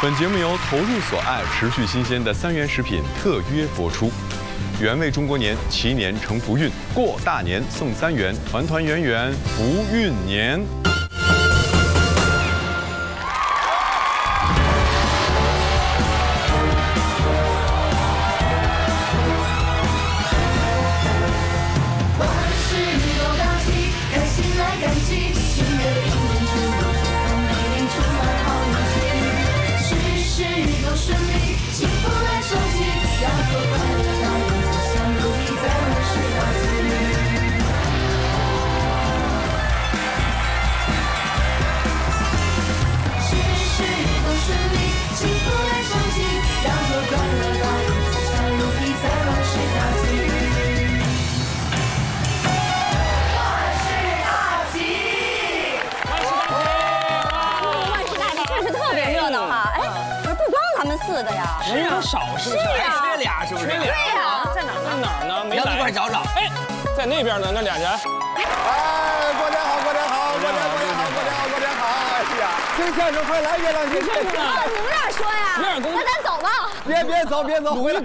本节目由投入所爱，持续新鲜的三元食品特约播出。原味中国年，祈年成福运，过大年送三元，团团圆圆福运年。万事有道理，开心来感激，心愿一年成功，每年充满好运气，事事都顺利，幸福来收集，要做快乐大人。 幸福来收集，让我快乐大人，像努力在万事大吉，万事大吉，万事大吉，确实特别热闹哈！哎，不是不光咱们四个呀，人也少是不是？缺俩是不是？缺俩呀？在哪儿？在哪儿呢？要不一块找找。哎，在那边呢，那俩人。哎，过年好，过年好，过年过年好，过年好，过年好！哎呀，听相声快来，月亮听相声。 说呀，那咱走吧。别走，回来。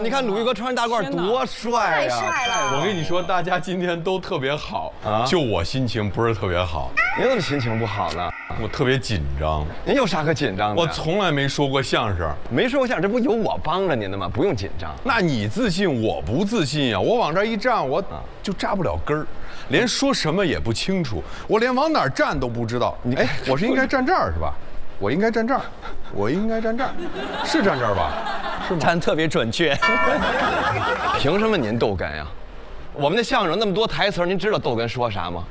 你看鲁豫哥穿着大褂多帅呀！太帅了！我跟你说，大家今天都特别好啊，就我心情不是特别好。您怎么心情不好呢？我特别紧张。您有啥可紧张的？我从来没说过相声，没说过相声，这不有我帮着您的吗？不用紧张。那你自信，我不自信呀。我往这一站，我就扎不了根儿，连说什么也不清楚，我连往哪儿站都不知道。哎，我是应该站这儿是吧？ 我应该站这儿，我应该站这儿，是站这儿吧？是吗？站特别准确。凭什么您逗哏呀？我们的相声那么多台词，您知道逗哏说啥吗？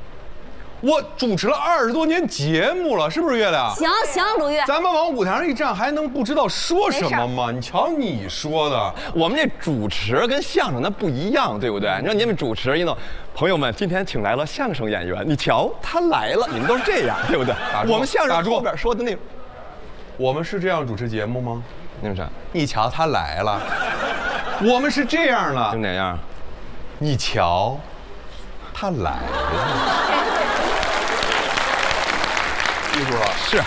我主持了20多年节目了，是不是月亮？行行，鲁豫，咱们往舞台上一站，还能不知道说什么吗？你瞧你说的，我们这主持跟相声那不一样，对不对？你说你们主持一弄。 朋友们，今天请来了相声演员，你瞧他来了，你们都是这样，对不对？我们相声后边说的那，我们是这样主持节目吗？你们啥？你瞧他来了，我们是这样了，就哪样？你瞧，他来了，记住了，是，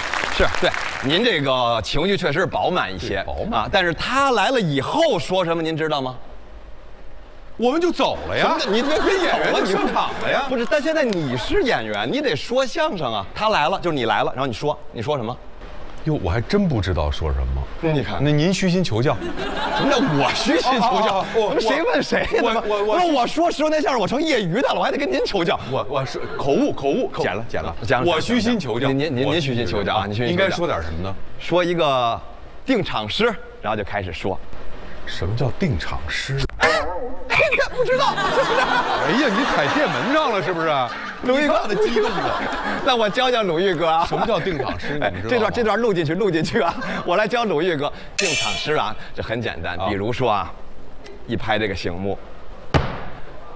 对。 您这个情绪确实饱满一些，饱满啊！但是他来了以后说什么，您知道吗？ 我们就走了呀！你这跟演员就上场了呀！不是，但现在你是演员，你得说相声啊。他来了，就是你来了，然后你说什么？哟，我还真不知道说什么。你看，那您虚心求教。什么叫我虚心求教？我谁问谁呀？我说10多年相声，我成业余的了，我还得跟您求教。我是口误，剪了。我虚心求教。您虚心求教啊！应该说点什么呢？说一个定场诗，然后就开始说。什么叫定场诗？ 不知道，是不是？哎呀，你踩电门上了，是不是？鲁豫哥的激动的，那我教教鲁豫哥啊。什么叫定场诗？你知道这段录进去啊！我来教鲁豫哥定场诗啊，这很简单。比如说啊，一拍这个醒目，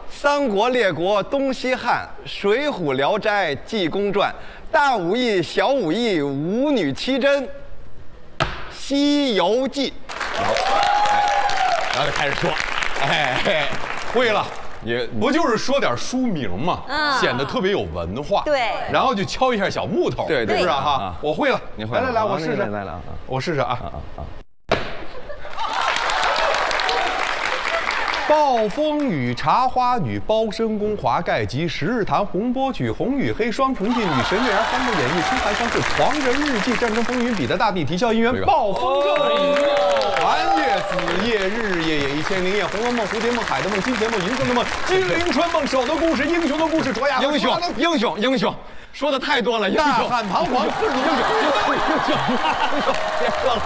三国列国东西汉，水浒聊斋济公传，大武艺小武艺舞女七珍，西游记。然后就开始说。 哎，会了，也不就是说点书名嘛，显得特别有文化。对，然后就敲一下小木头，对，是不是啊？哈，我会了，你会？来，我试试，来啊，我试试啊啊！暴风雨茶花女，包身宫华盖集，十日谈红波曲，红与黑双重进，女神月儿三国演义，春寒相似，狂人日记，战争风云，彼得大帝，啼笑姻缘，暴风骤雨。 子夜日夜也1001夜，红楼梦、蝴蝶梦、海的梦、金钱梦、银子的梦、金陵春梦、手的故事、英雄的故事、卓雅英雄，说的太多了，大汉彷徨四英雄，别说了，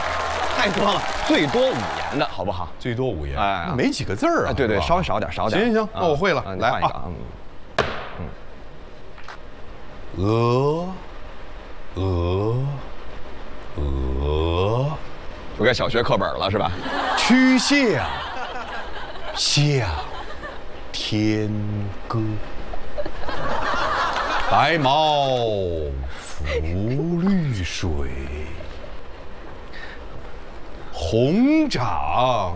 太多了，最多5言的好不好？最多5言，哎，没几个字儿啊，对，稍微少点。行，那我会了，来啊，鹅。 我该小学课本了是吧？曲项向天歌，白毛浮如绿水，红掌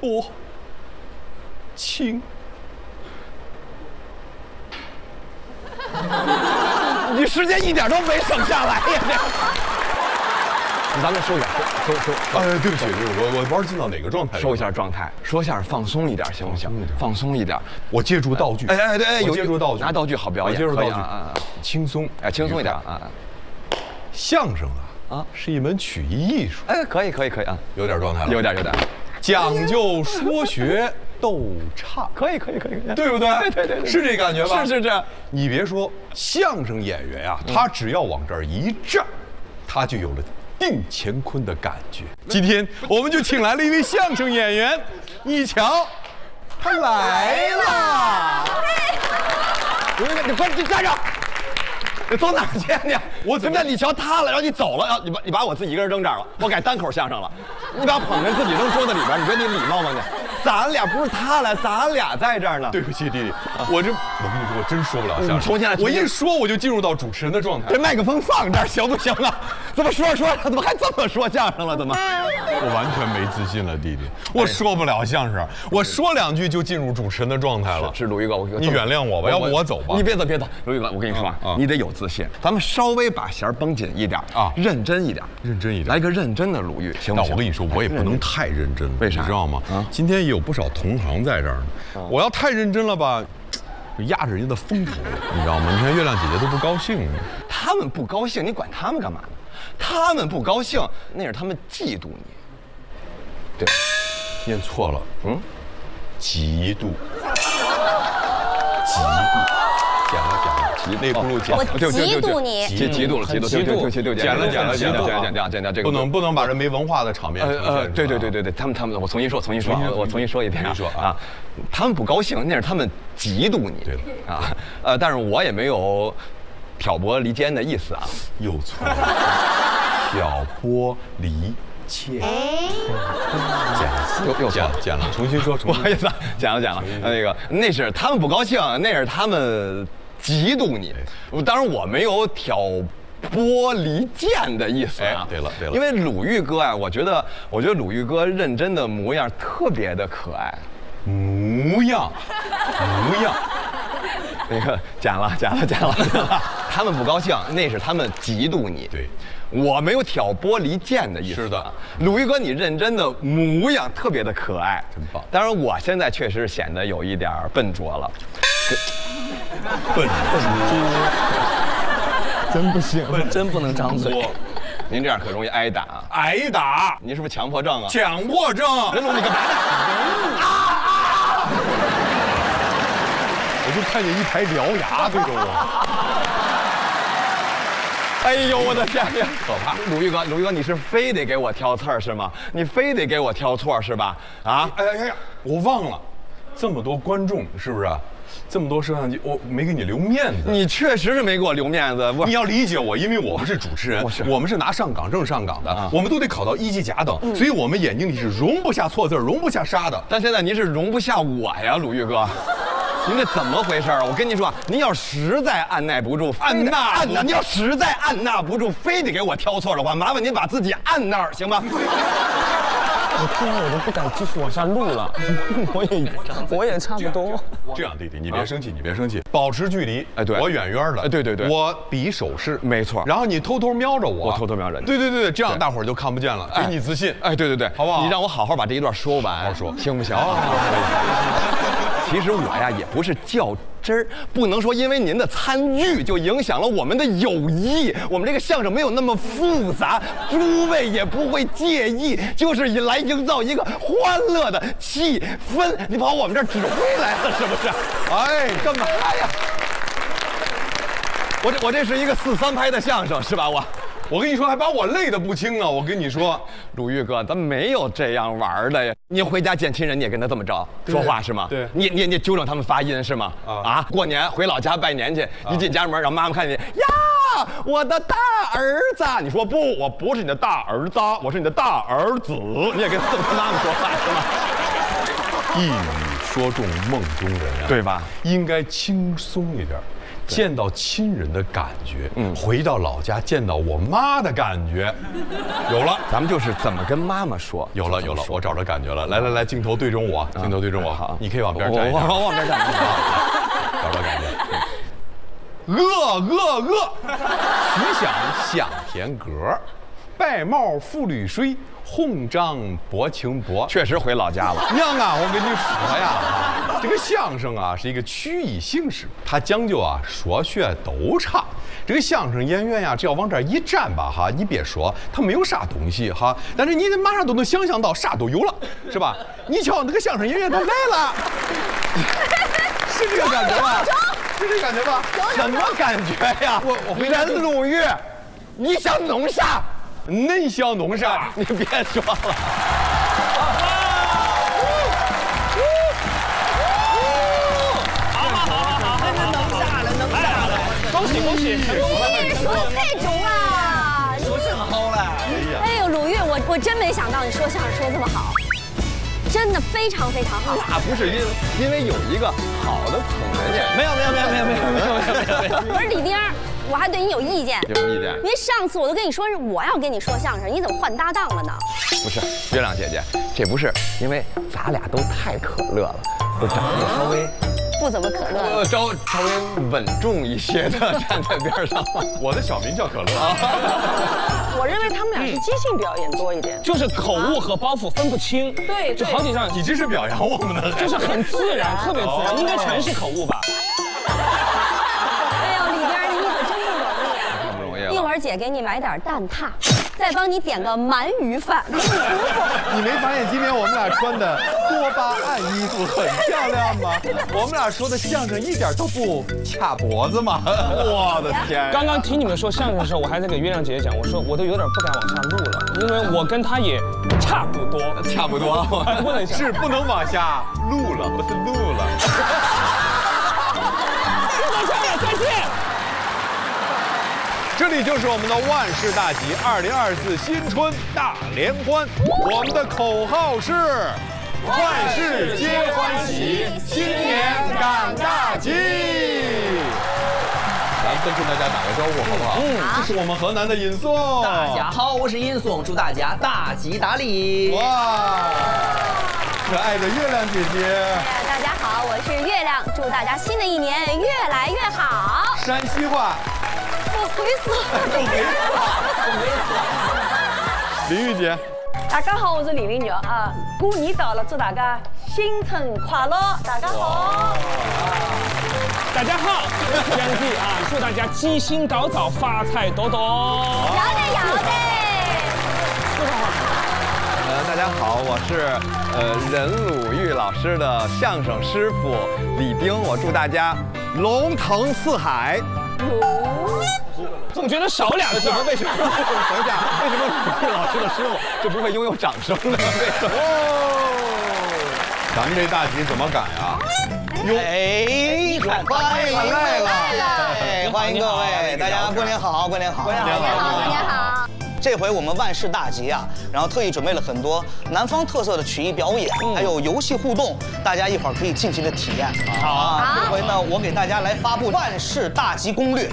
拨清。你时间一点都没省下来呀！咱们收一下，收。哎，对不起，我玩进到哪个状态？收一下状态，说一下放松一点，行不行？放松一点。我借助道具。哎，对，有借助道具，拿道具好表演。我借助道具，轻松，哎，轻松一点啊。相声啊，是一门曲艺艺术。哎，可以啊，有点状态了，有点。讲究说学。 斗唱可以，对不对？对，是这感觉吧？是这样。你别说，相声演员呀，他只要往这儿一站，他就有了定乾坤的感觉。今天我们就请来了一位相声演员，你瞧，他来了。你快站着！你走哪去你？我怎么？你瞧他了，然后你走了，然后你把我自己一个人扔这儿了，我改单口相声了。你把捧哏自己扔桌子里边，你觉得你礼貌吗你？ 咱俩不是他来，咱俩在这儿呢。对不起，弟弟，我跟你说，我真说不了相声。从现在，我一说我就进入到主持人的状态。这麦克风放这儿行不行啊？怎么说着，怎么还这么说相声了？怎么？我完全没自信了，弟弟，我说不了相声，我说两句就进入主持人的状态了。是鲁豫哥，你原谅我吧，要不我走吧。你别走，鲁豫哥，我跟你说啊，你得有自信。咱们稍微把弦绷紧一点啊，认真一点，来个认真的鲁豫，行不行？那我跟你说，我也不能太认真了，为啥？你知道吗？啊，今天。 有不少同行在这儿呢，我要太认真了吧，就压着人家的风头，你知道吗？你看月亮姐姐都不高兴了，他们不高兴，你管他们干嘛呢？他们不高兴，那是他们嫉妒你。对，念错了，嫉妒，讲了，那不如讲，我嫉妒你，嫉妒了，讲这个不能把人没文化的场面，对，他们，我重新说一遍啊，他们不高兴，那是他们嫉妒你，啊，但是我也没有挑拨离间的意思啊，有错，挑拨离。 切，剪了，重新说，不好意思，剪了。那是他们不高兴，那是他们嫉妒你。当然我没有挑拨离间的意思啊。对了，因为鲁豫哥啊，我觉得鲁豫哥认真的模样特别的可爱，模样。 那个假了，他们不高兴，那是他们嫉妒你。对，我没有挑拨离间的意思。是的，鲁豫哥，你认真的模样特别的可爱，真棒。当然，我现在确实显得有一点笨拙了，笨拙，真不行，真不能张嘴。 您这样可容易挨打啊！挨打？您是不是强迫症啊？强迫症！任总，你干嘛呢？ 我就看见一排獠牙对着我，哎呦我的天呀，可怕！鲁豫哥，你是非得给我挑刺儿是吗？你非得给我挑错是吧？啊！哎呀，我忘了，这么多观众是不是？这么多摄像机，我没给你留面子。你确实是没给我留面子，你要理解我，因为我们是主持人，我们是拿上岗证上岗的，我们都得考到一级甲等，所以我们眼睛里是容不下错字，容不下沙的。但现在您是容不下我呀，鲁豫哥。 您这怎么回事啊？我跟您说，您要实在按捺不住，您要实在按捺不住，非得给我挑错的话，麻烦您把自己按那儿，行吗？我听了我都不敢继续往下录了，我也差不多。这样，弟弟，你别生气，保持距离。哎，对，我远远的。哎，对，我比手势，没错。然后你偷偷瞄着我，我偷偷瞄着你。对，这样大伙儿就看不见了，给你自信。哎，对，好不好？你让我好好把这一段说完，好说，行不行？ 其实我呀也不是较真儿，不能说因为您的参与就影响了我们的友谊。我们这个相声没有那么复杂，诸位也不会介意，就是来营造一个欢乐的气氛。你跑我们这儿指挥来了是不是？哎，干嘛呀？我这是一个4-3拍的相声是吧？我跟你说，还把我累得不轻呢。我跟你说，鲁豫哥，咱没有这样玩的呀。您回家见亲人，你也跟他这么着说话是吗？对，你纠正他们发音是吗？啊，过年回老家拜年去，一进家门让妈妈看见呀，我的大儿子。你说不，我不是你的大儿子，我是你的大儿子。你也跟妈妈说话是吗？一语说中梦中人啊，对吧？应该轻松一点。见到亲人的感觉，回到老家见到我妈的感觉，有了。咱们就是怎么跟妈妈说？有了，有了，我找着感觉了。来来来，镜头对准我，镜头对准我，好，你可以往边站一下，往边站一下，找着感觉。 饿，徐想想田格，拜帽赋绿水，红章薄情薄。确实回老家了。娘啊，我跟你说呀，这个相声啊是一个曲艺形式，它讲究啊说学都差。这个相声演员呀，只要往这一站吧，哈，你别说他没有啥东西哈，但是你马上都能想象到啥都有了，是吧？你瞧那个相声演员他来了，是这个感觉吧？ 是这感觉吧？什么感觉呀？我回来鲁豫，你想弄啥？恁想弄啥？你别说了。好，真的弄啥了？弄啥了？恭喜恭喜！你说太中了，说真好了。哎呦，鲁豫，我真没想到你说相声说这么好，真的非常非常好。那不是因为有一个好的朋友。 没有。我是李丁，我还对你有意见。有意见？因为上次我都跟你说是我要跟你说相声，你怎么换搭档了呢？不是，月亮姐姐，这不是因为咱俩都太可乐了，就长得稍微不怎么可乐，稍微稳重一些的站在边上。我的小名叫可乐。我认为他们俩是即兴表演多一点，就是口误和包袱分不清。对，就好几张。你这是表扬我们的，就是很自然，特别自然，应该全是口误吧。 姐给你买点蛋挞，再帮你点个鳗鱼饭。你没发现今天我们俩穿的多巴胺衣服很漂亮吗？我们俩说的相声一点都不卡脖子吗？我的天！刚刚听你们说相声的时候，我还在给月亮姐姐讲，我说我都有点不敢往下录了，因为我跟她也差不多，差不多，不能是不能往下录了，不是录了。大家再见。 这里就是我们的万事大吉，2024新春大联欢。我们的口号是：万事皆欢喜，新年赶大吉。咱们先跟大家打个招呼，好不好？这是我们河南的尹颂。大家好，我是尹颂，祝大家大吉大利。哇！可爱的月亮姐姐。大家好，我是月亮，祝大家新的一年越来越好。山西话。 猥琐，李玉姐，大家好，我是李玉姐啊，过年到了，祝大家新春快乐，大家好，大家好，相弟啊，祝大家吉星高照，发财多多，要得。 大家好，我是任鲁豫老师的相声师傅李丁，我祝大家龙腾四海。总觉得少两个字，为什么？等一下，为什么鲁豫老师的师傅就不会拥有掌声呢？哦，咱们这大吉怎么赶呀？哟，哎，来了，欢迎各位，大家过年好，过年好，过年好，过年好。 这回我们万事大吉啊，然后特意准备了很多南方特色的曲艺表演，还有游戏互动，大家一会儿可以尽情的体验。好啊，这回呢，我给大家来发布万事大吉攻略。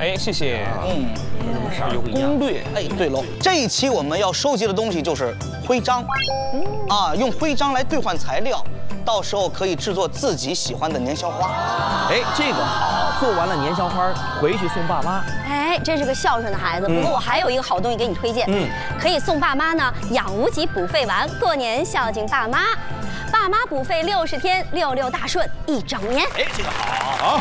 哎，谢谢。有攻略。哎，对喽，这一期我们要收集的东西就是徽章，啊，用徽章来兑换材料，到时候可以制作自己喜欢的年宵花。哎，这个好，做完了年宵花回去送爸妈。 哎，真是个孝顺的孩子。不过我还有一个好东西给你推荐，可以送爸妈呢养无极补肺丸，过年孝敬爸妈，爸妈补肺60天，66大顺一整年。哎，这个好，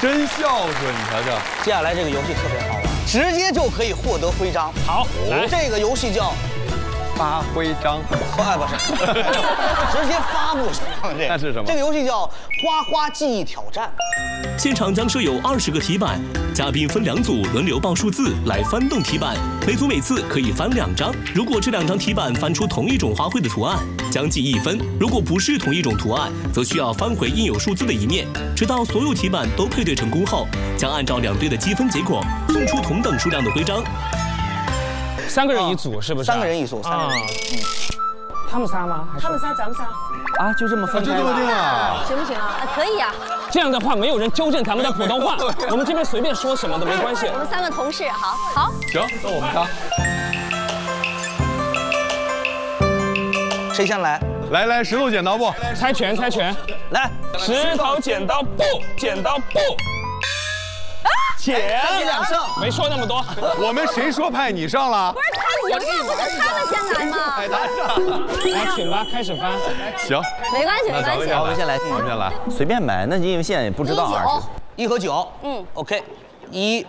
真孝顺，你瞧瞧。接下来这个游戏特别好玩，直接就可以获得徽章。好，这个游戏叫发徽章，哎不是，直接发布上这。那是什么？这个游戏叫花花记忆挑战。 现场将设有20个题板，嘉宾分两组轮流报数字来翻动题板，每组每次可以翻2张。如果这2张题板翻出同一种花卉的图案，将记1分；如果不是同一种图案，则需要翻回印有数字的一面，直到所有题板都配对成功后，将按照2队的积分结果送出同等数量的徽章。3个人一组，是不是？3个人一组。他们仨吗？他们仨，咱们仨。啊，就这么分开？就这么定啊？行不行啊？可以啊。这样的话没有人纠正咱们的普通话，我们这边随便说什么都没关系。我们三个同事，好，好，行，那我们仨，谁先来？来来，石头剪刀布，猜拳，猜拳，来，石头剪刀布，剪刀布。 姐，你两胜，没说那么多。我们谁说派你上了？不是他，一个不是他们先来吗？派他上，来请吧，开始翻。行，没关系，没关系。我们先来，我们先来，随便买。那因为现在也不知道啊。1和9，嗯 ，OK， 1，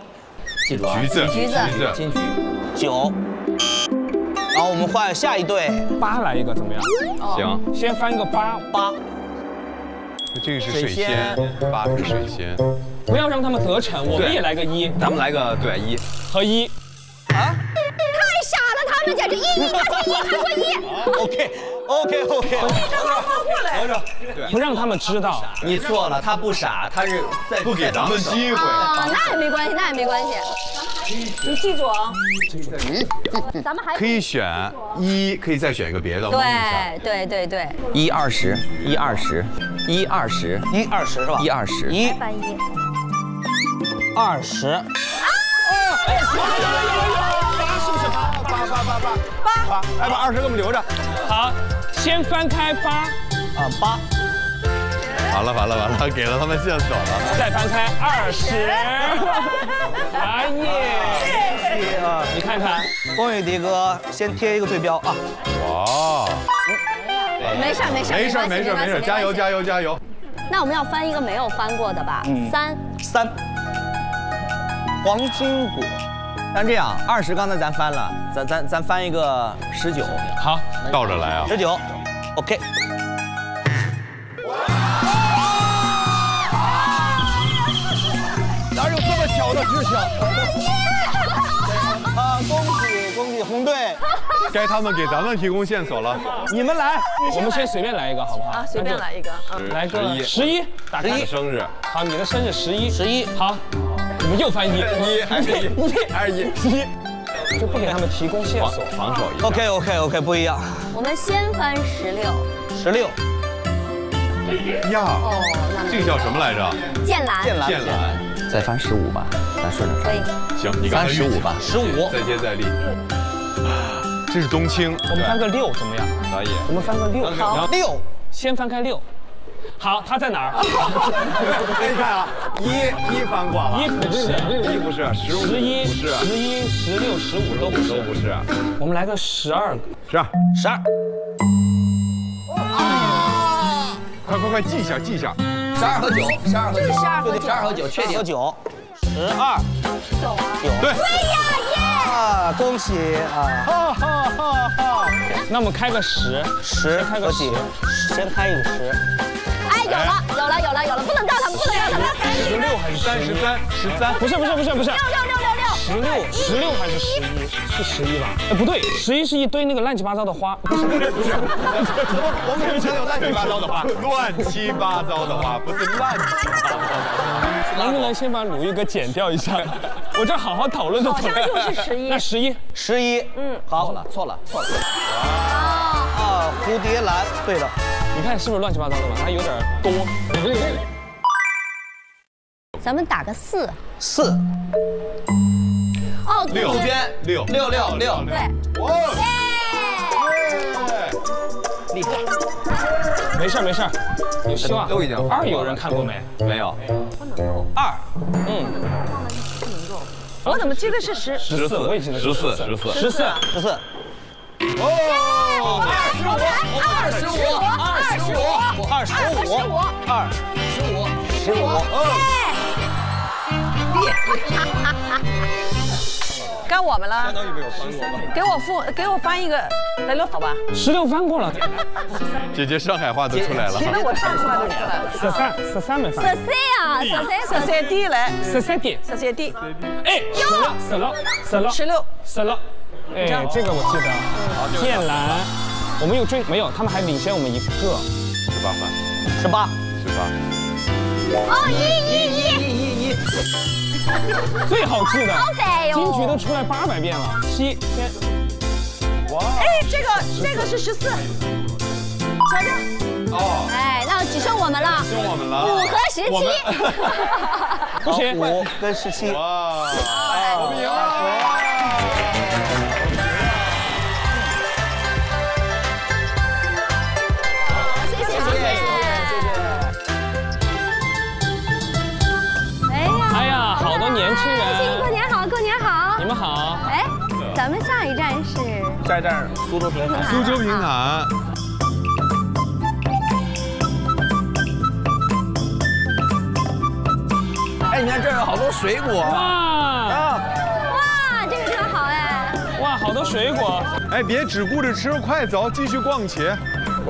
记住啊，橘子，橘子，金桔，9。然后我们换下一对，8来一个怎么样？行，先翻个8。这个是水仙，8是水仙。 不要让他们得逞，我们也来个1，咱们来个对1和1，啊！太傻了，他们简直一，他说一 ，OK， 合着，不让他们知道你错了，他不傻，他是在不给咱们机会，那也没关系，那也没关系，你记住啊，咱们还可以选1，可以再选一个别的，对，120是吧？120啊！哎，8是不是8？哎，把20给我们留着。好，先翻开8。完了，给了他们线索了。再翻开20。哎耶！谢谢啊！你看看，风雨迪哥先贴一个对标啊。哇！没事，加油！那我们要翻一个没有翻过的吧？3。黄金果，咱这样，20刚才咱翻了，咱翻一个19，好，倒着来啊，19，OK。哪有这么巧的事情？啊，恭喜红队，该他们给咱们提供线索了。你们来，我们先随便来一个，好不好？啊，随便来一个，来个11，打开生日，好，你的生日11，好。 我们又翻1，就不给他们提供线索，防守一下。OK， 不一样。我们先翻16。呀，哦，这个叫什么来着？剑兰。再翻15吧，咱顺着翻。可以。行，你翻15吧，15。再接再厉。这是冬青，我们翻个6怎么样？可以。我们翻个6。好，6，先翻开6。 好，他在哪儿？你看啊，一翻过了，一不是，15不是，11、16、15都不是。我们来个12，12。啊！快记一下，12和9，确定9，12，9。对。啊，恭喜啊！那我们开个10，开个10，先开一个10。 有了！不能让他们！16还是13？不是！六！16还是11？是11吧？哎，不对，11是一堆那个乱七八糟的花。不是，我们以前有乱七八糟的花，不是乱七八糟的。能不能先把鲁豫哥剪掉一下？我这好好讨论的。好像又是11。那11，嗯，好，错了。啊，蝴蝶兰，对的。 你看是不是乱七八糟的嘛？它有点多。咱们打个4。哦，6，对。哇！厉害！没事，有希望。都已经2有人看过没？没有。2，我怎么记得是14？我也记得14。哦，25，该我们了，相当于没有翻过吧？给我翻一个16好吧？16翻过了，姐姐上海话都出来了。那我上出来都出来了。13没翻。13来。13。哎，16。哎，这个我记得，剑兰，我们又追没有？他们还领先我们一个，18。哦，一，最好记的，金桔都出来800遍了，7。哇，哎，这个是14，瞧瞧。哦，哎，那只剩我们了，只剩我们了，5和17，不行，5跟17，哇，我们赢了。 咱们下一站是下一站苏州平潭。苏州平潭。哎，你看这儿有好多水果。哇！哇，这个真好哎！哇，好多水果。哎，别只顾着吃，快走，继续逛起。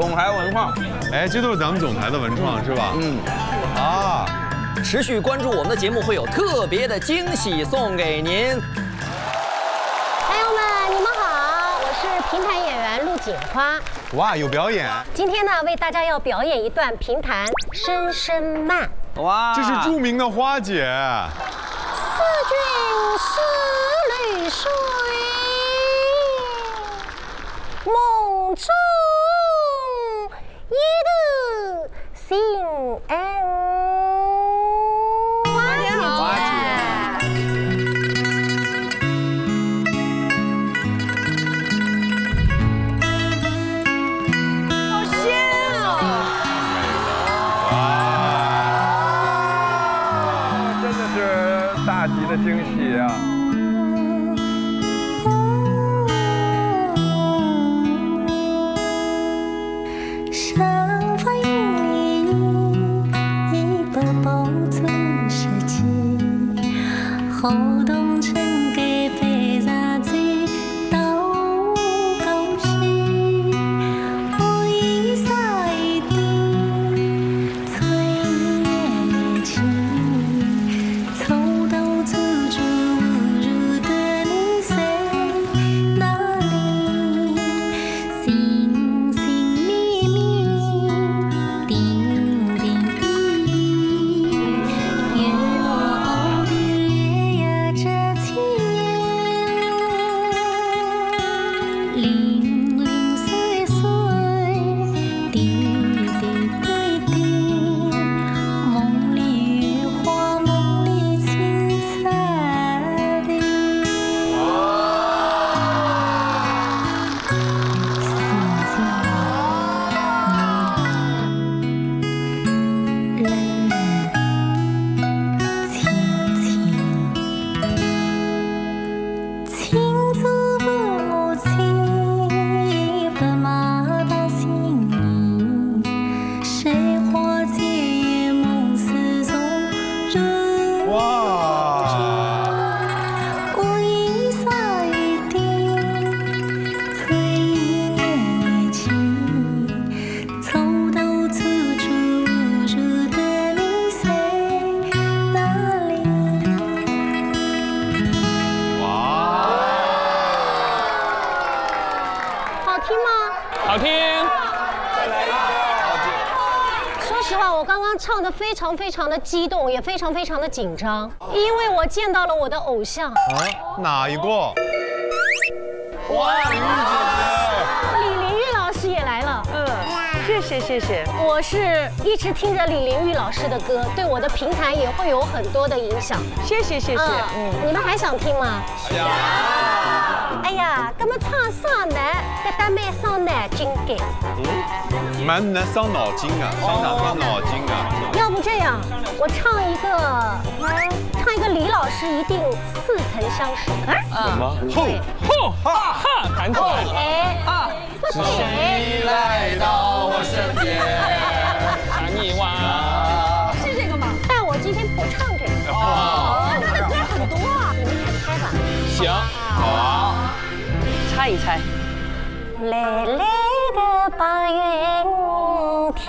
总台文创。哎，这都是咱们总台的文创是吧？嗯。啊，持续关注我们的节目，会有特别的惊喜送给您。 评弹演员陆锦花，哇，有表演！今天呢，为大家要表演一段评弹《声声慢》。哇，这是著名的花姐。思君思绿水，梦中一度心安。哇，你好，花姐。 惊喜啊！上方云里一把宝钻石戒，后洞城街白茶醉，豆腐皮，我一扫一地，炊烟起，从。 唱得非常非常的激动，也非常非常的紧张，因为我见到了我的偶像。啊，哪一个？哇，李玲玉老师也来了。嗯，谢谢谢谢。我是一直听着李玲玉老师的歌，对我的评弹也会有很多的影响。谢谢谢谢。嗯，你们还想听吗？想。哎呀，那么唱上呢？这单麦上脑筋给。嗯。 蛮难伤脑筋啊，伤哪伤脑筋啊？要不这样，我唱一个李老师一定似曾相识啊！什么？吼哈哈，弹奏哎啊！是谁来到我身边？喊你哇！是这个吗？但我今天不唱这个。哦，他的歌很多啊，你们猜猜吧。行，好，猜一猜。累累。 八月天，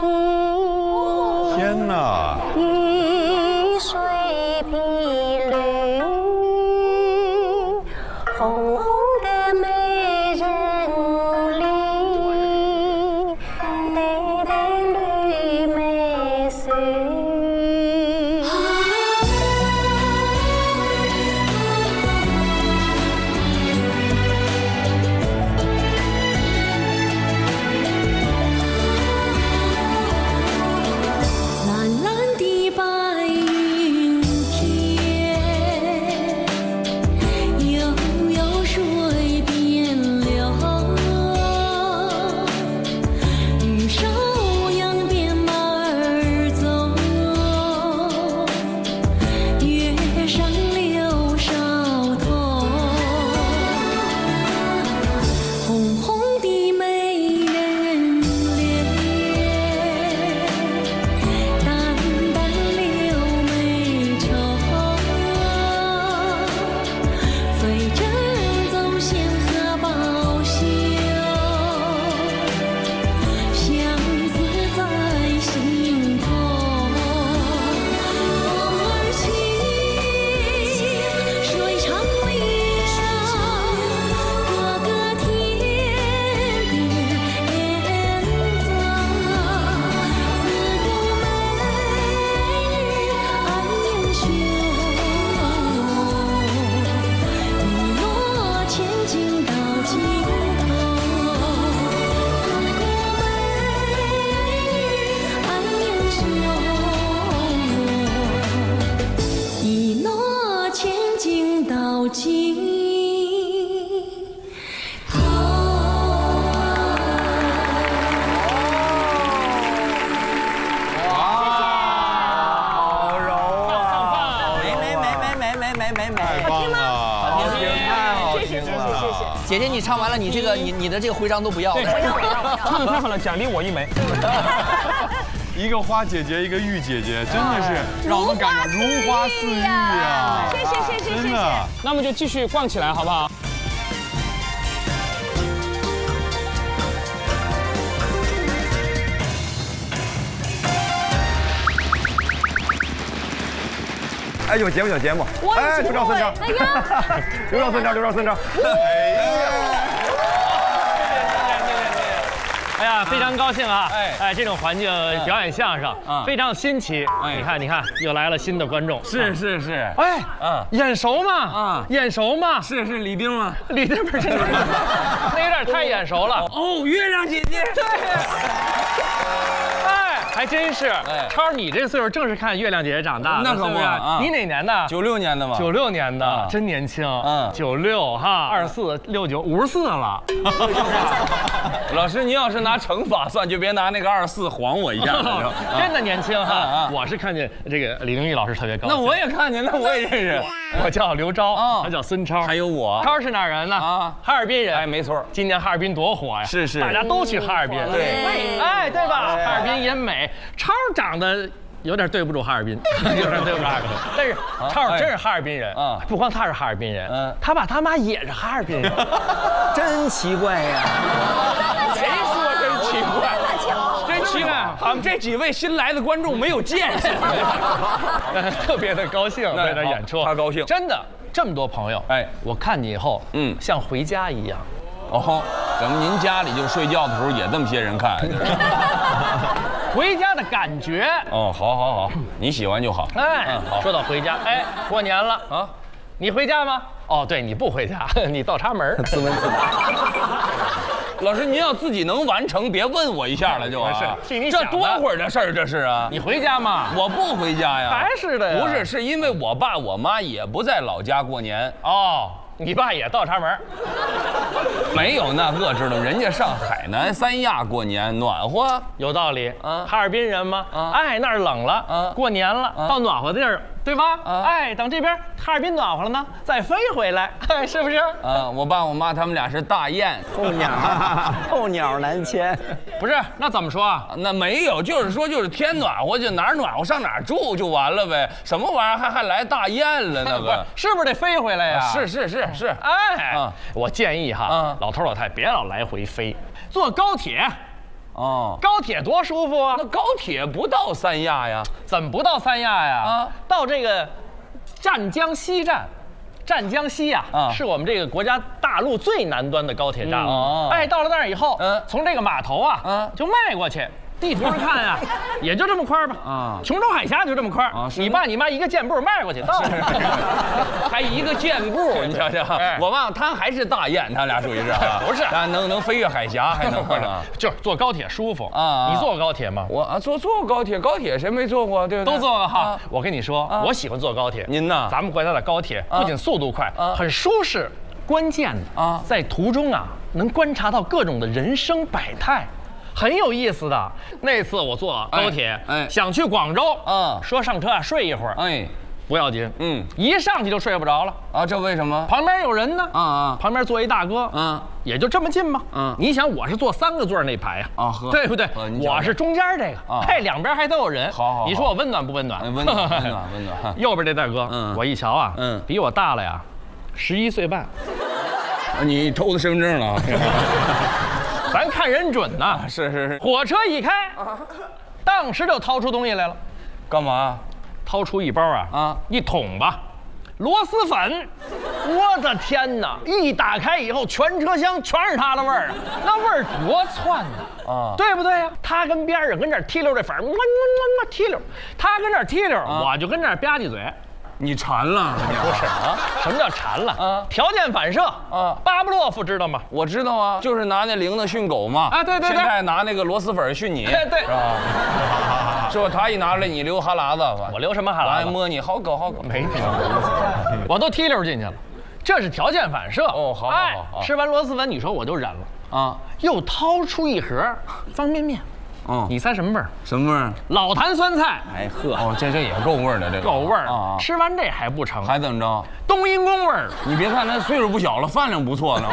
天哪！雨水碧绿，红红的美人里，淡淡绿梅水。姐姐，你唱完了，你这个你的这个徽章都不要，唱的太好了，奖励我一枚。一个花姐姐，一个玉姐姐，真的是让我们感觉如花似玉啊！是，真的。那我们就继续逛起来，好不好？哎，有节目，有节目！哎，刘兆孙张，哎呀，刘兆孙张，刘兆孙张，哎呀！哎呀，非常高兴啊！哎，这种环境表演相声非常新奇。你看，你看，又来了新的观众。是。哎，眼熟吗？眼熟吗？是李丁吗？李丁不是，那有点太眼熟了。哦，月亮姐姐。对。 还真是，超，你这岁数正是看月亮姐姐长大的，那可不啊！你哪年的？96年的嘛。96年的，真年轻。96哈，24、69、54了。老师，您要是拿乘法算，就别拿那个24晃我一下了。真的年轻哈！我是看见这个李玲玉老师特别高兴。那我也看见，那我也认识。我叫刘钊，他叫孙超，还有我。超是哪人呢？啊，哈尔滨人。哎，没错。今年哈尔滨多火呀！是，大家都去哈尔滨。对，哎，对吧？哈尔滨也美。 超长得有点对不住哈尔滨，有点对不住哈尔滨。但是超真是哈尔滨人啊，不光他是哈尔滨人，他爸他妈也是哈尔滨人，真奇怪呀！谁说真奇怪？真奇怪！我们这几位新来的观众没有见识，特别的高兴在这演出，他高兴，真的这么多朋友，哎，我看你以后，像回家一样。 哦，怎么您家里就睡觉的时候也这么些人看？回家的感觉哦，好，你喜欢就好。哎，说到回家，哎，过年了啊，你回家吗？哦，对，你不回家，你倒插门，自问自答。老师，您要自己能完成，别问我一下了就。是，这多会儿的事儿，这是啊。你回家吗？我不回家呀。还是的呀。不是，是因为我爸我妈也不在老家过年哦。 你爸也倒插门儿，没有那个知道，人家上海南三亚过年暖和，有道理啊。哈尔滨人吗？啊，哎，那儿冷了，啊，过年了，到暖和的地儿，对吧？哎，等这边哈尔滨暖和了呢，再飞回来，是不是？啊，我爸我妈他们俩是大雁，候鸟难迁。不是，那怎么说啊？那没有，就是说就是天暖和就哪儿暖和上哪儿住就完了呗，什么玩意儿还来大雁了那个？是不是得飞回来呀？是，哎，我建议哈，老头老太别老来回飞，坐高铁，哦，高铁多舒服啊！那高铁不到三亚呀？怎么不到三亚呀？啊，到这个湛江西站，湛江西呀，是我们这个国家大陆最南端的高铁站了。哎，到了那儿以后，从这个码头啊，就迈过去。 地图上看啊，也就这么宽吧。啊，琼州海峡就这么宽。啊，你爸你妈一个箭步迈过去，到了，还一个箭步，你瞧瞧。我忘了，他还是大雁，他俩属于是。不是，能飞越海峡，还能快点。就是坐高铁舒服啊。你坐过高铁吗？我啊，坐过高铁，高铁谁没坐过？对不对？都坐过哈。我跟你说，我喜欢坐高铁。您呢？咱们国家的高铁不仅速度快，很舒适，关键啊，在途中啊，能观察到各种的人生百态。 很有意思的，那次我坐高铁，想去广州，说上车啊睡一会儿，不要紧，一上去就睡不着了啊，这为什么？旁边有人呢，旁边坐一大哥，也就这么近嘛，你想我是坐3个座那排呀，啊，对不对？我是中间这个，哎，两边还都有人，好，你说我温暖不温暖？温暖。右边这大哥，我一瞧啊，比我大了呀，11岁半，你偷他身份证了？ 咱看人准呐，是。火车一开，当时就掏出东西来了，干嘛？掏出一包啊，一桶吧，螺蛳粉。我的天哪！一打开以后，全车厢全是它的味儿啊，那味儿多窜呐！啊，对不对呀？他跟边上跟这踢溜这粉，踢溜，他跟这踢溜，我就跟这吧唧嘴。 你馋了？不是啊，什么叫馋了啊？条件反射啊！巴布洛夫知道吗？我知道啊，就是拿那铃铛训狗嘛。啊，对对对。现在拿那个螺蛳粉训你。对，是吧？是吧？他一拿来，你流哈喇子。我流什么哈喇子？我还摸你，好狗好狗。没听，我都踢溜进去了。这是条件反射。哦，好，哎，吃完螺蛳粉，你说我就忍了啊，又掏出一盒方便面。 哦，你猜什么味儿？什么味儿？老坛酸菜。哎呵，哦，这也够味儿的，这够味儿啊！吃完这还不成？还怎么着？冬阴功味儿。你别看他岁数不小了，饭量不错呢。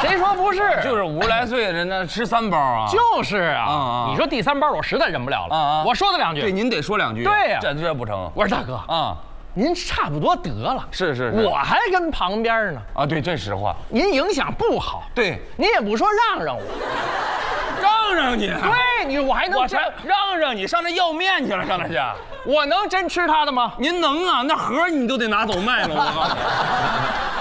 谁说不是？就是50来岁的人呢，吃3包啊。就是啊，你说第3包我实在忍不了了，我说他2句。对，您得说2句。对呀，这不成。我说大哥啊，您差不多得了。是是，我还跟旁边呢。啊，对，这实话。您影响不好。对，您也不说让让我。 让让你，对你，我还能让让你上那要面去了，上那去，我能真吃他的吗？您能啊？那盒你都得拿走卖了。我告诉你，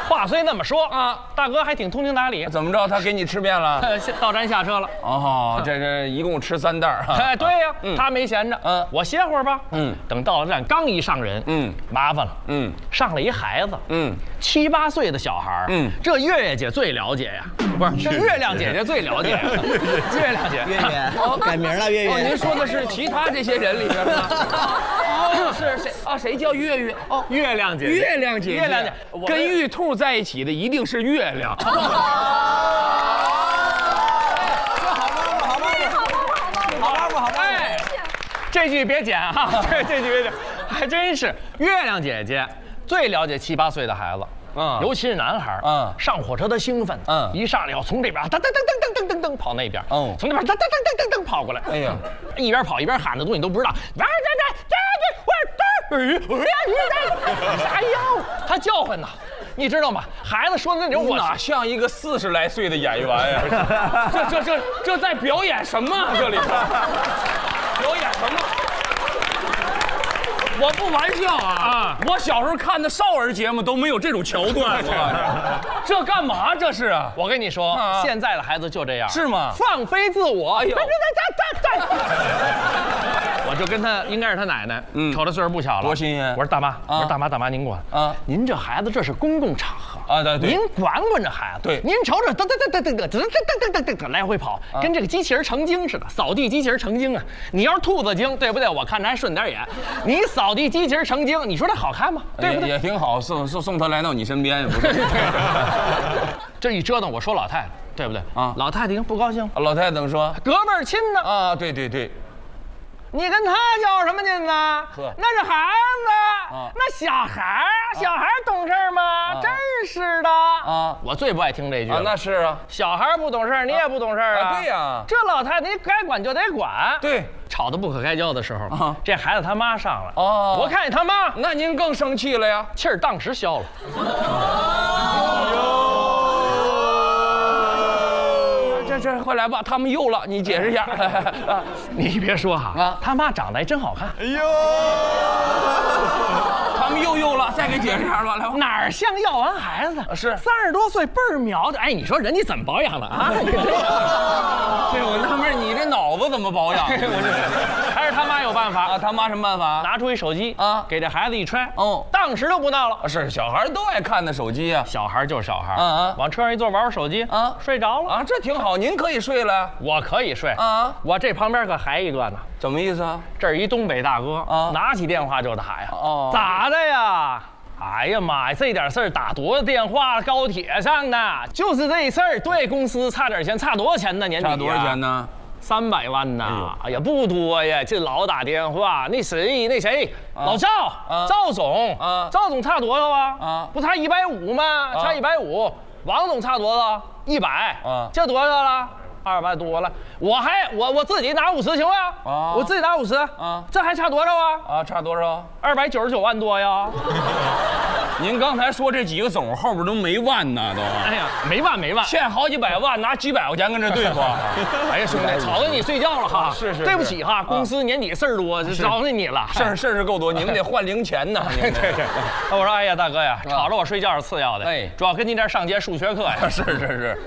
话虽那么说啊，大哥还挺通情达理。怎么着？他给你吃面了？到站下车了。哦，这一共吃3袋儿。哎，对呀，他没闲着。嗯，我歇会儿吧。嗯，等到了站刚一上人，嗯，麻烦了。嗯，上了一孩子，嗯，7、8岁的小孩儿。嗯，这月月姐最了解呀，不是？这月亮姐姐最了解。 月亮姐，月改名了，月月。您说的是其他这些人里边吗？哦，是谁啊？谁叫月月？哦，月亮姐，月亮姐，月亮姐，跟玉兔在一起的一定是月亮。这好包袱，好包袱，好包袱，好包袱。哎，这句别剪哈，这句别剪，还真是月亮姐姐最了解7、8岁的孩子。 嗯，尤其是男孩嗯，上火车他兴奋，嗯，一上来要从这边噔噔噔跑那边，哦，从那边噔噔跑过来，哎呀，一边跑一边喊的东西都不知道，哎呦，他叫唤呢，你知道吗？孩子说的那种，我哪像一个40来岁的演员呀？这在表演什么？这里表演什么？ 我不玩笑啊！我小时候看的少儿节目都没有这种桥段，这干嘛这是啊？我跟你说，现在的孩子就这样，是吗？放飞自我，哎呦！我就跟他，应该是他奶奶，嗯，瞅他岁数不小了，多新鲜！我说大妈，我说大妈，您管啊？您这孩子这是公共场合啊，对对，您管管这孩子，对，您瞅瞅，噔噔噔来回跑，跟这个机器人成精似的，扫地机器人成精啊！你要是兔子精，对不对？我看着还顺点眼，你扫。 扫地机器人成精，你说这好看吗？对不对？也挺好，送他来到你身边也不是。这一折腾，我说老太太，对不对啊？老太太不高兴。老太太怎么说？隔辈儿亲呢？啊，对对对。你跟他较什么劲呢？那是孩子，那小孩懂事吗？真是的啊！我最不爱听这句了。那是啊，小孩不懂事，你也不懂事啊。对呀，这老太太你该管就得管。对。 吵得不可开交的时候，啊、这孩子他妈上来，哦，我看见他妈，那您更生气了呀，气儿当时消了。哦、这快来吧，他们又了，你解释一下。你别说哈，啊，他妈长得还真好看。哎呦，他们又了，再给解释一下吧，来吧。哪儿像要完孩子？是30多岁倍儿苗的，哎，你说人家怎么保养的啊？对，我纳闷你这脑子怎么保养？还是他妈有办法啊？他妈什么办法？拿出一手机啊，给这孩子一揣，哦，当时就不闹了。是小孩都爱看的手机啊，小孩就是小孩，往车上一坐玩会手机啊，睡着了啊，这挺好，您可以睡了，我可以睡啊，我这旁边可还一个呢，怎么意思啊？这是一东北大哥啊，拿起电话就打呀，哦，咋的呀？ 哎呀妈呀，这点事儿打多少电话？高铁上的就是这事儿，对公司差点钱，差多少钱呢？年底差多少钱呢？300万呢？哎呀，不多呀，这老打电话，那谁，老赵，赵总，赵总差多少啊？啊，不差150吗？差150。王总差多少？100。啊，这多少了？200多了。我自己拿50行吗？啊，我自己拿50。啊，这还差多少啊？啊，差多少？299万多呀。 您刚才说这几个总后边都没万呢，都。哎呀，没万，欠好几百万，拿几百块钱跟这对付。哎呀，兄弟，吵得你睡觉了哈。是是。对不起哈，公司年底事儿多，找你了。事儿够多，你们得换零钱呢。对对对。我说，哎呀，大哥呀，吵着我睡觉是次要的，哎，主要跟您这上节数学课呀。是是是。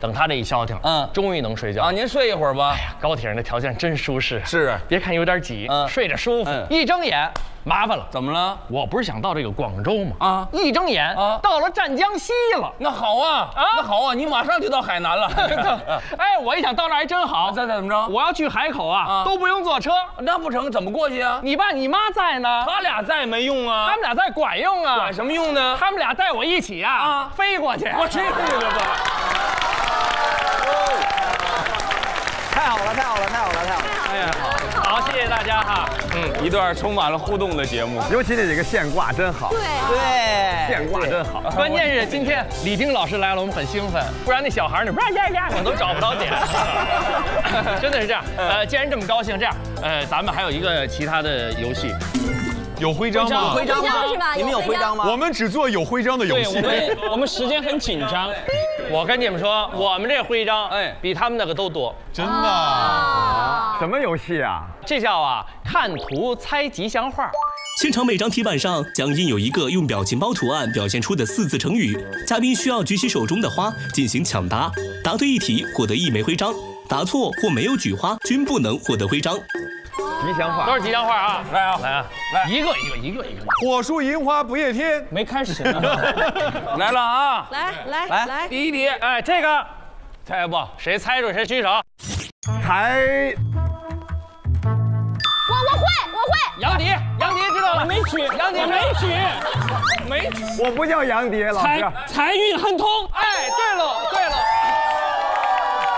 等他这一消停，终于能睡觉啊！您睡一会儿吧。哎呀，高铁上的条件真舒适。是，别看有点挤，睡着舒服。一睁眼，麻烦了。怎么了？我不是想到这个广州吗？啊，一睁眼啊，到了湛江西了。那好啊，啊，那好啊，你马上就到海南了。哎，我一想到那还真好。再怎么着？我要去海口啊，都不用坐车。那不成，怎么过去啊？你爸你妈在呢，他俩在没用啊。他们俩在管用啊。管什么用呢？他们俩带我一起啊，啊，飞过去。我去你的吧。 太好了！哎呀，好，谢谢大家哈。嗯，一段充满了互动的节目，尤其这几个现挂真好。对，现挂真好。关键是今天李丁老师来了，我们很兴奋，不然那小孩呢，我都找不着点。真的是这样。既然这么高兴，这样，咱们还有一个其他的游戏。 有徽章吗？徽章是吧？你们有徽章吗？我们只做有徽章的游戏。我们时间很紧张。我跟你们说，我们这徽章，哎，比他们那个都多。真的？什么游戏啊？这叫啊，看图猜吉祥话。现场每张题板上将印有一个用表情包图案表现出的四字成语，嘉宾需要举起手中的花进行抢答。答对一题获得一枚徽章，答错或没有举花均不能获得徽章。 吉祥话都是吉祥话啊！来啊来啊来！一个。火树银花不夜天，没开始呢。来了啊！来！第一题，哎，这个猜不？谁猜住谁举手。猜。我会。杨迪知道了，没举。杨迪没举。我不叫杨迪，老师。财运亨通。哎，对了。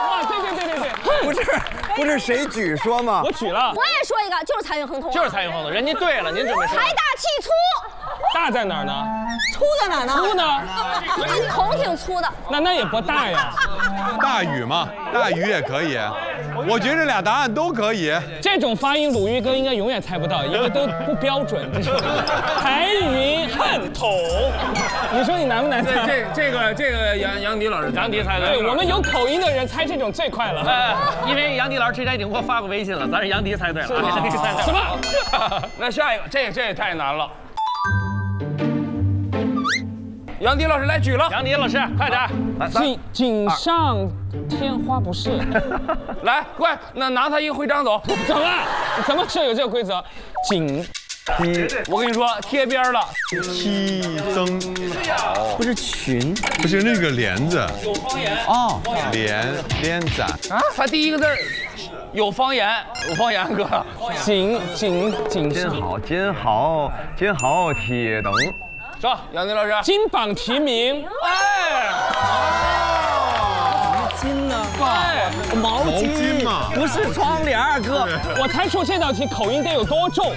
哇，对。不是谁举说吗？我举了，我也说一个，就是财运亨通，人家对了，您准备说财大气粗，大在哪儿呢？粗在哪儿呢？粗呢？头挺粗的，那也不大呀。大禹嘛，大禹也可以。我觉得这俩答案都可以。这种发音，鲁豫哥应该永远猜不到，因为都不标准。财运亨通，你说你难不难猜？这个杨迪老师，杨迪猜的。对我们有口音的人猜这种最快了。哎，因为杨迪老师。 之前已经给我发过微信了，咱是杨迪猜对了，杨迪猜对了。什么？那下一个，这也太难了。杨迪老师来举了，杨迪老师快点，锦上添花不是？来，快，那拿他一个徽章走。怎么？怎么是有这个规则？锦。 我跟你说，贴边了。七增，不是群，不是那个帘子，有方言哦，帘子啊，他第一个字有方言哥，锦，金好铁等，说杨迪老师，金榜题名，哎。 金呢？对，毛巾嘛，不是窗帘儿，哥。我猜出这道题口音得有多重。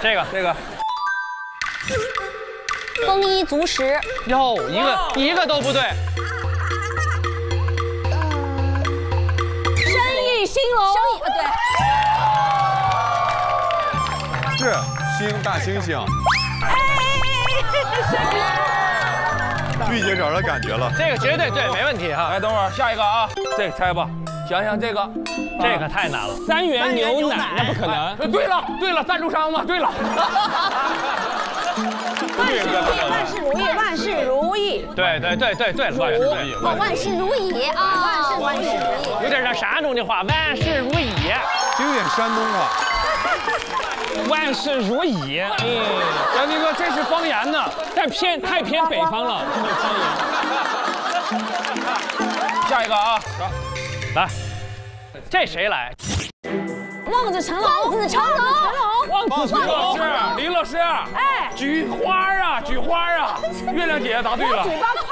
这个，丰衣足食。哟，一个都不对。生意兴隆。对。是星大猩猩。哎。 玉姐找着感觉了，这个绝对对，没问题哈。来，等会儿下一个啊，这猜吧，想想这个太难了。3元牛奶，那不可能。对了，赞助商嘛，对了。万事如意。对，万事如意啊，万事如意。有点像山东的话，万事如意。这有点山东话。 万事如意，嗯，杨迪哥，这是方言呢，但太偏北方了，这是方言。下一个啊，来，这谁来？望子成龙，李老师，哎，举花啊，月亮姐答对了。我嘴巴快，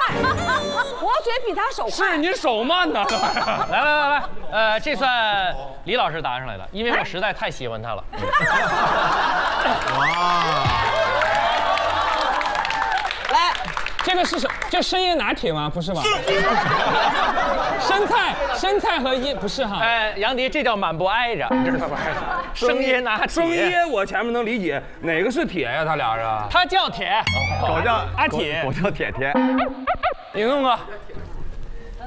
我嘴比他手快。是您手慢呢。来，这算李老师答上来了，因为我实在太喜欢他了。哇！来，这个是什？这深夜拿铁吗？不是吧？生菜和椰不是哈？哎，杨迪，这叫满不挨着，这是满不挨着。生椰拿铁，生椰我前面能理解，哪个是铁呀？他俩是？他叫铁，狗叫阿铁，我叫铁铁。你弄个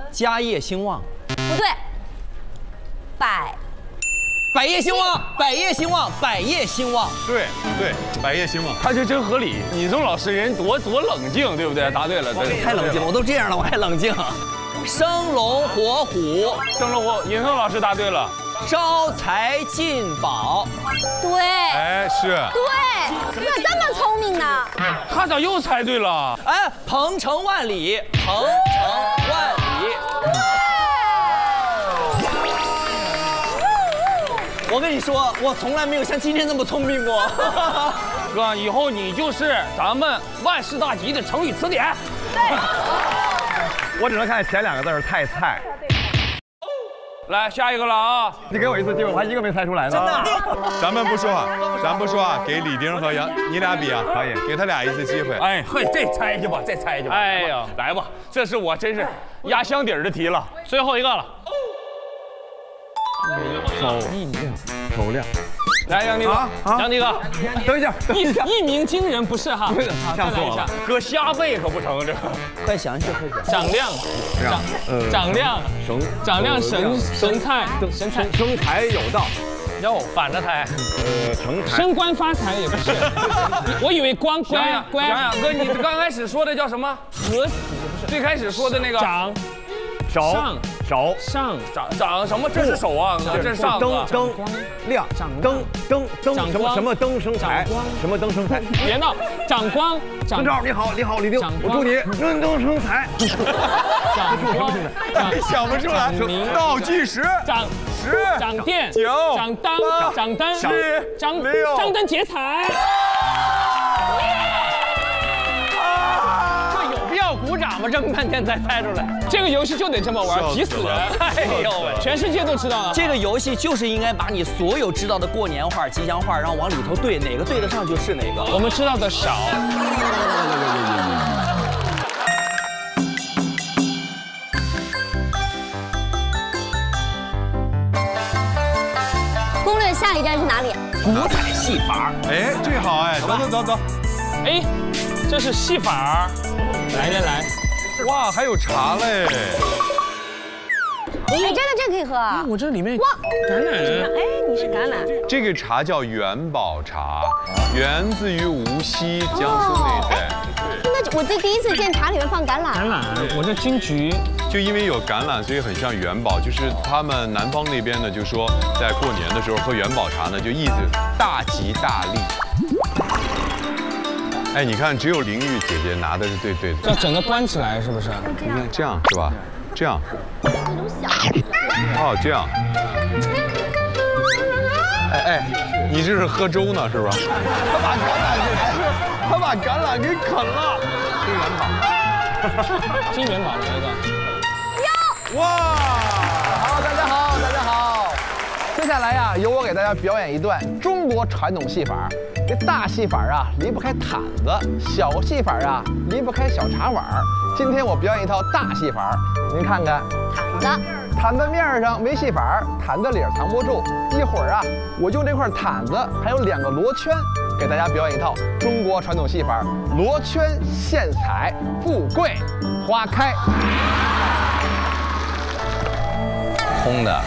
家业兴旺，不对，百百业兴旺，百业兴旺，百业兴旺。对对，百业兴旺，他这真合理。你这种老师人多冷静，对不对？答对了，对，太冷静，我都这样了，我还冷静。生龙活虎，生龙活，尹宋老师答对了。招财进宝，对，哎是，对，你咋这么聪明呢？他咋又猜对了？哎，鹏程万里，鹏程万里。我跟你说，我从来没有像今天这么聪明过。哥，以后你就是咱们万事大吉的成语词典。对。我只能看前两个字儿太菜，来下一个了啊！你给我一次机会，我还一个没猜出来呢。真的，咱们不说话，给李丁和杨，你俩比啊，可以，给他俩一次机会。哎，嘿，这猜去吧，再猜去吧。哎呀，来吧，这是我真是压箱底儿的题了，最后一个了。漂亮。来，杨迪哥，杨迪哥，等一下，一鸣惊人不是哈？吓死我了！哥瞎背可不成这个。快想一想，快想。长亮神采有道。哟，反着猜。升官发财也不是。我以为光官官。杨哥，你刚开始说的叫什么？和死不是？最开始说的那个。长什么？这是手啊，这是上灯什么灯生财？别闹，长光。曾照，你好，李丁，我祝你人灯生财。长光，想不出来。倒计时，长电，长灯，张灯结彩。鼓掌吧，这么半天才猜出来，这个游戏就得这么玩，急死了！哎呦喂，全世界都知道了。这个游戏就是应该把你所有知道的过年话、吉祥话，然后往里头对，哪个对得上就是哪个。我们知道的少。攻略下一站是哪里？五彩戏法。哎，这个好哎，走。哎，这是戏法。来，哇，还有茶嘞！哎，真的这可以喝啊！我这里面哇，橄榄，哎，你是橄榄。这个茶叫元宝茶，源自于无锡、江苏那一带。那我这第一次见茶里面放橄榄。橄榄，我这金桔。就因为有橄榄，所以很像元宝。就是他们南方那边呢，就说在过年的时候喝元宝茶呢，就意思大吉大利。哎，你看，只有玲玉姐姐拿的是对的，要整个关起来是不是？你看这样是吧？这样，哦，这样。哎，你这是喝粥呢是吧？他把橄榄给啃了。金元宝，金元宝来一个。哇！好，大家好。接下来呀，由我给大家表演一段中国传统戏法。这大戏法啊离不开毯子，小戏法啊离不开小茶碗。今天我表演一套大戏法，您看看，毯子面上围戏法，毯子里藏不住。一会儿啊，我用这块毯子还有两个罗圈，给大家表演一套中国传统戏法——罗圈献彩，富贵花开。空的。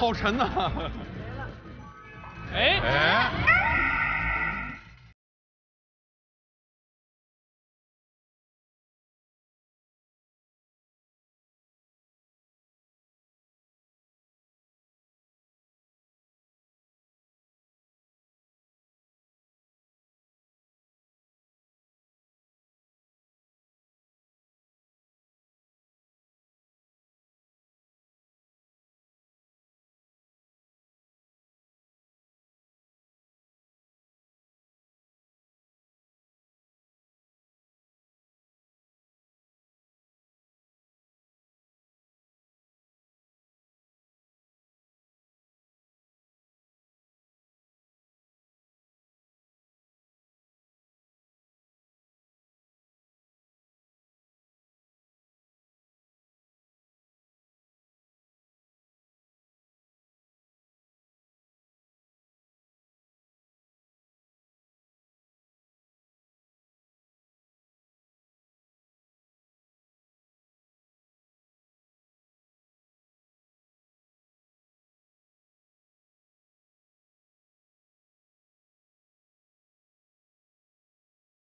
好沉呐、啊！哎。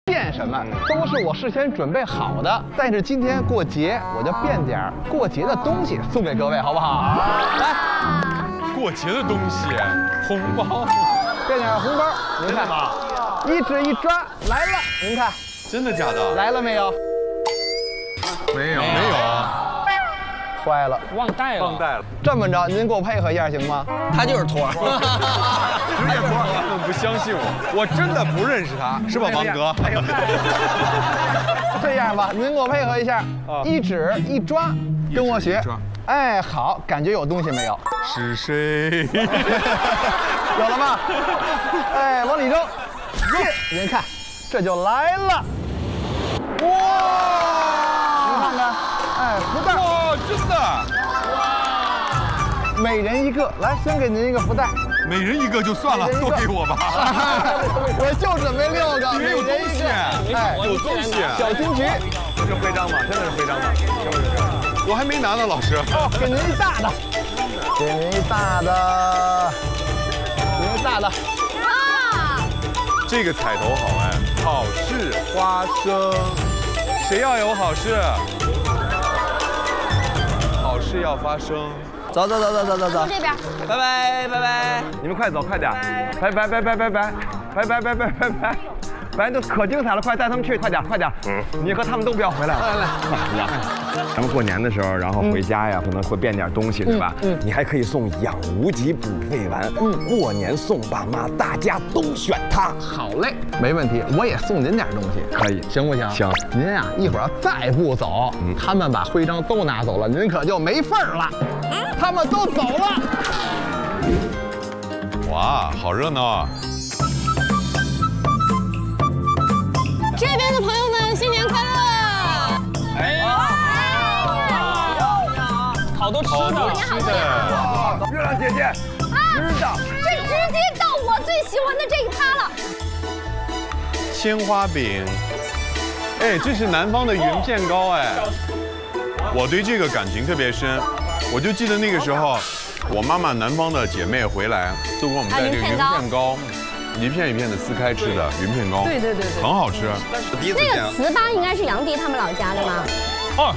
变什么都是我事先准备好的，但是今天过节我就变点过节的东西送给各位，好不好？来，过节的东西，红包，变点红包，您看，一指一抓来了，您看，真的假的？来了没有？没有，没有啊！坏了，忘带了，忘带了。这么着，您给我配合一下行吗？他就是托儿，直接托儿。 不相信我，我真的不认识他，是吧，王哥？这样吧，您给我配合一下，一指一抓，跟我学。哎，好，感觉有东西没有？是谁？有了吗？哎，往里扔，您看，这就来了。哇！您看看，哎，福袋。哇，真的。哇！每人一个，来，先给您一个福袋。 每人一个就算了，都给我吧。我就准备6个，每人一个。哎，有东西，小金桔，这徽章吗？真的是徽章吗？我还没拿呢，老师。给您一大的，给您一大的，给您一大的。啊！这个彩头好哎，好事花生，谁要有好事？好事要发生。 走走走走走走走，这边，拜拜拜拜，你们快走快点，拜拜拜拜拜拜拜拜拜拜拜拜，反正都可精彩了，快带他们去，快点快点，你和他们都不要回来了，来来来，咱们过年的时候，然后回家呀，可能会变点东西，对吧？你还可以送养无极补肺丸，过年送爸妈，大家都选它。好嘞，没问题，我也送您点东西，可以，行不行？行，您呀一会儿再不走，他们把徽章都拿走了，您可就没份儿了。 他们都走了，哇，好热闹啊！这边的朋友们，新年快乐！哎呀，好多吃的，月亮姐姐，知道，这直接到我最喜欢的这一趴了。鲜花饼，哎，这是南方的云片糕，哎，我对这个感情特别深。 我就记得那个时候，我妈妈南方的姐妹回来，都给我们带这个云片糕，一片一片的撕开吃的云片糕，对对对，很好吃。那个糍粑应该是杨迪他们老家的吧？哦，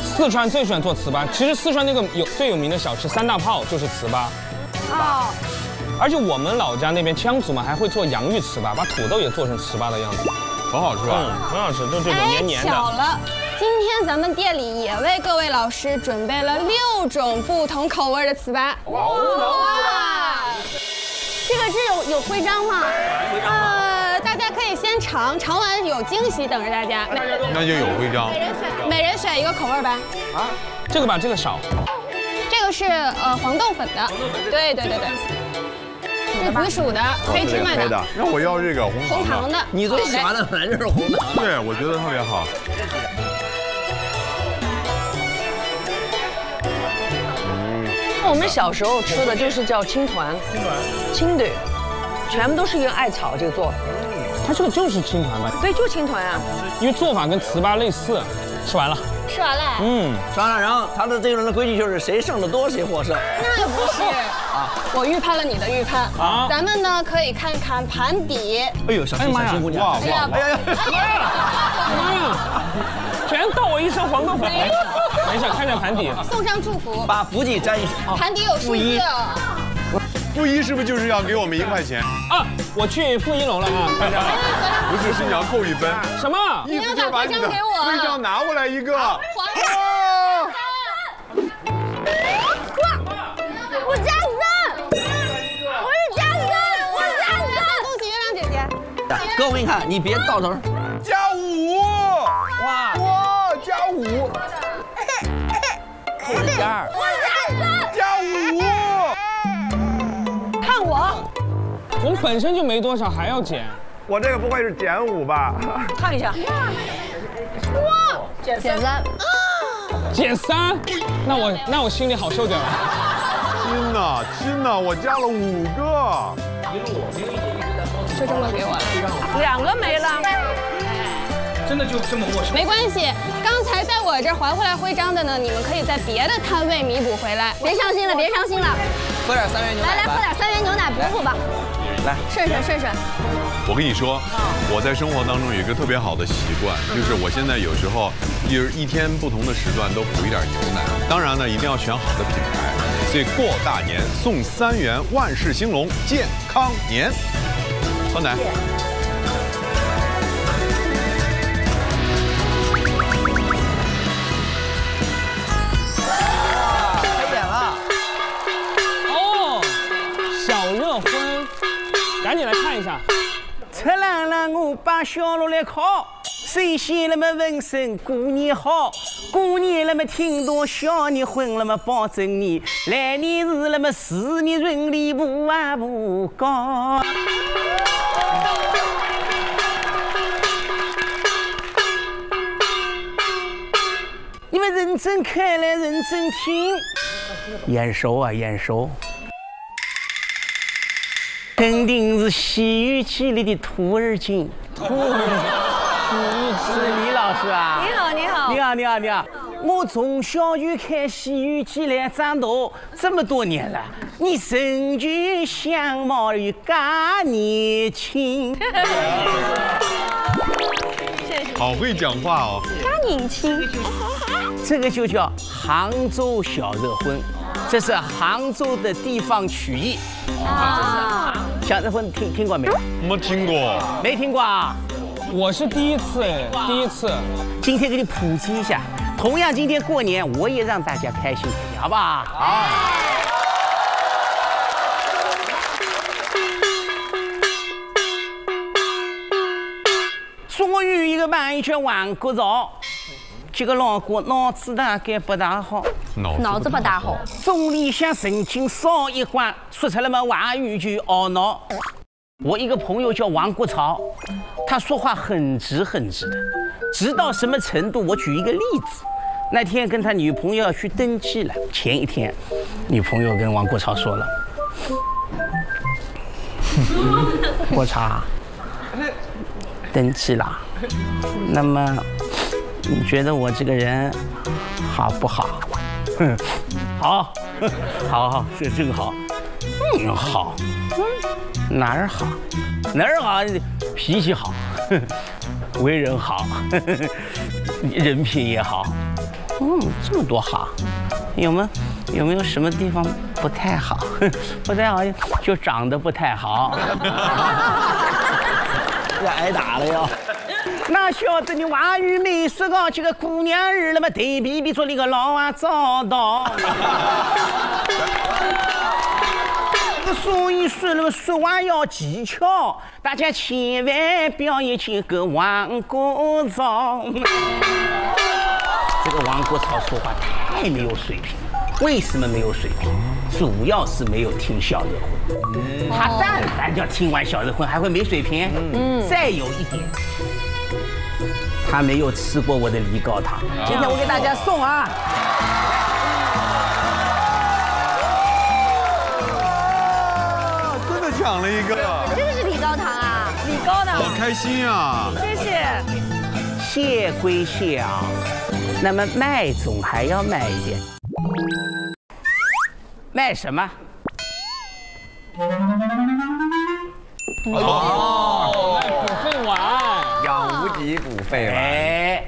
四川最喜欢做糍粑。其实四川那个最有名的小吃三大炮就是糍粑。哦。而且我们老家那边羌族嘛，还会做洋芋糍粑，把土豆也做成糍粑的样子，很好吃吧？嗯，很好吃，就这种黏黏的。巧了。 今天咱们店里也为各位老师准备了6种不同口味的糍粑。哇！这个是有徽章吗？大家可以先尝，尝完有惊喜等着大家。那就有徽章。每人选一个口味呗。啊，这个吧，这个少。这个是黄豆粉的。对对对对。是紫薯的，黑芝麻的。那我要这个红糖的。你最喜欢的本来就是红糖。对，我觉得特别好。 我们小时候吃的就是叫青团，青的，全部都是用艾草这个做。它这个就是青团吧？对，就青团啊。因为做法跟糍粑类似。吃完了，吃完了。嗯，吃完了。然后他的这一轮的规矩就是谁剩的多谁获胜。那不是啊，我预判了你的预判。啊，咱们呢可以看看盘底。哎呦，小心小心姑娘！哎呀，哎呀，妈呀！全到我一身黄豆粉。没事，看看盘底。送上祝福。把福气沾一手。盘底有数字。 负一是不是就是要给我们1块钱啊？我去负一楼了啊！大家不是，是你要扣1分。什么？你要把徽章给我？徽章拿过来一个。黄子，我加分，我是加分，我加分！恭喜月亮姐姐。哥，我给你看，你别到头。加5。哇哇，加5。加2。加5。 我本身就没多少，还要减。我这个不会是减5吧？看一下。哇，减3啊！减3，那我心里好受点了。亲呐亲呐，我加了5个。就这么给我，2个没了。真的就这么没收？没关系，刚才在我这还回来徽章的呢，你们可以在别的摊位弥补回来。别伤心了，别伤心了。喝点3元牛奶。来来，喝点3元牛奶补补吧。 来，顺顺顺顺。我跟你说，我在生活当中有一个特别好的习惯，就是我现在有时候一天不同的时段都补一点牛奶。当然呢，一定要选好的品牌。所以过大年送3元万事兴隆健康年，喝奶。太远了。哦，小热荤。 赶紧来看一下。出来了，我把小路来靠。首先，那么问声过年好，过年那么听到小年荤，那么保证你来年是那么事业顺利不弯不高。你们认真看来，认真听，眼熟啊，眼熟。 肯定是《西游记》里的徒儿精。徒儿精是李老师啊！你好，你好，你好，你好，你好！我从小就看《西游记》来长大，这么多年了，你身躯相貌又噶年轻。好会讲话哦！噶年轻，这个就叫杭州小热荤，这是杭州的地方曲艺。啊。 小热荤听过没？没听过，没听过啊！我是第一次哎，第一次。今天给你普及一下，同样今天过年，我也让大家开心一下，好不好？好。终于一个买一卷万骨肉，这个老哥脑子大概不大好。 脑子不大好，总理想神经少一关，说出来嘛外语就懊恼。我一个朋友叫王国潮，他说话很直很直的，直到什么程度？我举一个例子，那天跟他女朋友要去登记了，前一天，女朋友跟王国潮说了：“国潮，登记了，那么你觉得我这个人好不好？” 嗯，好，好好，这个好，嗯好，哪儿好，哪儿好，脾气好，为人好，人品也好，嗯，这么多好，有没有什么地方不太好？不太好就长得不太好，要挨打了要。 哪晓得你外语没说好，这个姑娘儿那么对比比做那个老啊糟到。所以说那么说话要技巧，大家千万不要一起跟王国潮。这个王国潮说话太没有水平，为什么没有水平？主要是没有听小热荤。他但凡要听完小热荤，还会没水平？嗯，再有一点。 他没有吃过我的梨膏糖，今天我给大家送啊！真的抢了一个，这个是梨膏糖啊，梨膏的，好开心啊！谢谢，谢归谢啊。那么卖总还要卖一点，卖什么？哦，卖补肺丸，养无极补肺丸。哎，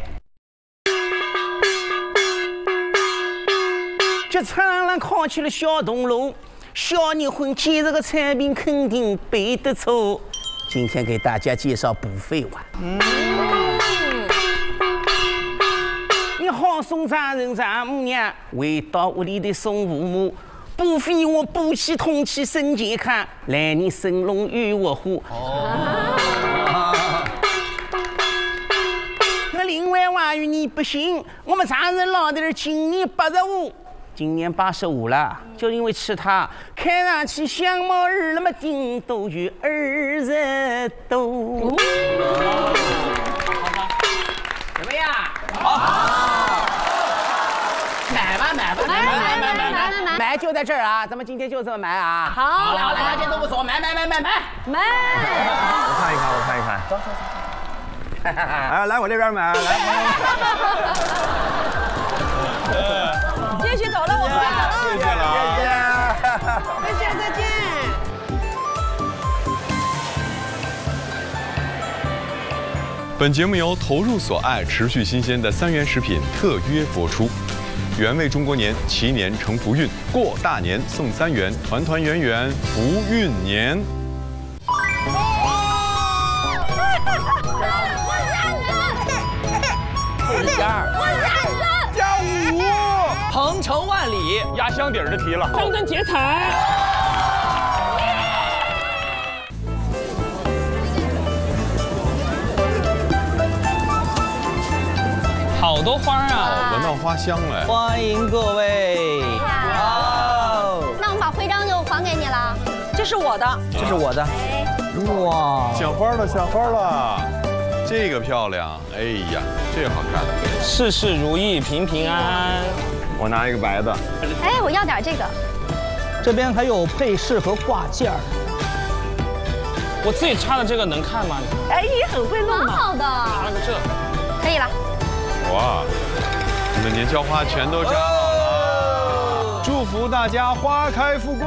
这灿烂看起来小灯笼，小年婚见这个产品肯定背得错。今天给大家介绍补肺丸。好送丈人丈母娘回到屋里的送父母，补肺我补气通气身健康，来年生龙与我虎。那另外外语你不行，我们丈人老头今年85，今年85了，就因为吃它，看上去相貌儿那么顶都有20多。怎么样？好。 买就在这儿啊！咱们今天就这么买啊！好，好了，大家都不走，买！我看一看，走！哎，来我这边买，来！继续走了，我们走了，谢谢，再见。 本节目由投入所爱、持续新鲜的三元食品特约播出。 原味中国年，祈年成福运，过大年送3元，团团圆圆福运年。加5，鹏程万里，压箱底儿的题了，张灯结彩。好多花啊！ 到花香了，欢迎各位。哇，那我们把徽章就还给你了，这是我的。哇，赏花了，这个漂亮，哎呀，这个好看。事事如意，平平安安。我拿一个白的。哎，我要点这个。这边还有配饰和挂件儿。我自己插的这个能看吗？哎，你很会弄嘛。好的。拿了个这，可以了。哇。 我们的年宵花全都扎好了，祝福大家花开富贵。